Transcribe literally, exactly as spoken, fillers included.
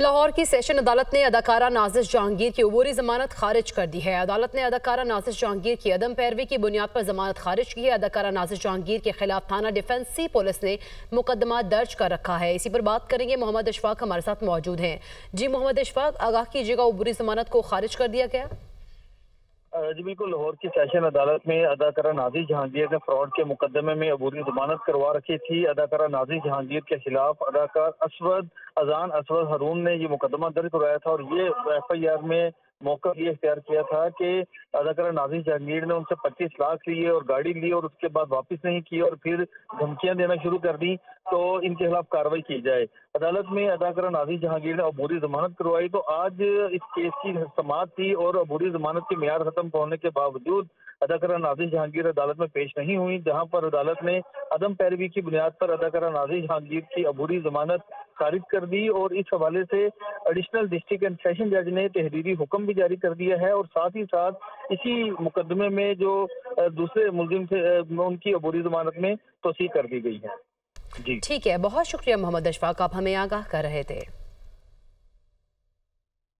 लाहौर की सेशन अदालत ने अदाकारा नाजिश जहांगीर की अबूरी जमानत खारिज कर दी है। अदालत ने अदाकारा नाजिश जहांगीर की अदम पैरवी की बुनियाद पर जमानत खारिज की है। अदाकारा नाजिश जहांगीर के खिलाफ थाना डिफेंसी पुलिस ने मुकदमा दर्ज कर रखा है। इसी पर बात करेंगे, मोहम्मद अशफाक हमारे साथ मौजूद हैं। जी मोहम्मद अशफाक, आगाह कीजिएगा, अबूरी जमानत को खारिज कर दिया गया? जी बिल्कुल, लाहौर की सेशन अदालत में अदाकारा नाजिश जहांगीर ने फ्रॉड के मुकदमे में अबूरी जमानत करवा रखी थी। अदाकारा नाजिश जहांगीर के खिलाफ अदाकार असवद अजान असद हरून ने ये मुकदमा दर्ज करवाया था और ये एफ आई आर में मौका ये इख्तियार किया था कि अदाकारा नाजिश जहांगीर ने उनसे पच्चीस लाख लिए और गाड़ी ली और उसके बाद वापस नहीं की और फिर धमकियां देना शुरू कर दी, तो इनके खिलाफ कार्रवाई की जाए। अदालत में अदाकारा नाजिश जहांगीर ने अबूरी जमानत करवाई, तो आज इस केस की समाअत थी और अबूरी जमानत की मियाद खत्म होने के बावजूद अदाकारा नाजिश जहांगीर अदालत में पेश नहीं हुई, जहां पर अदालत ने अदम पैरवी की बुनियाद पर अदाकारा नाजिश जहांगीर की अबूरी जमानत खारिज कर दी। और इस हवाले से एडिशनल डिस्ट्रिक्ट एंड सेशन जज ने तहरीरी हुक्म भी जारी कर दिया है और साथ ही साथ इसी मुकदमे में जो दूसरे मुलजिम थे उनकी अबूरी जमानत में तोसीह कर दी गई है। जी ठीक है, बहुत शुक्रिया मोहम्मद अशफाक, आप हमें आगाह कर रहे थे।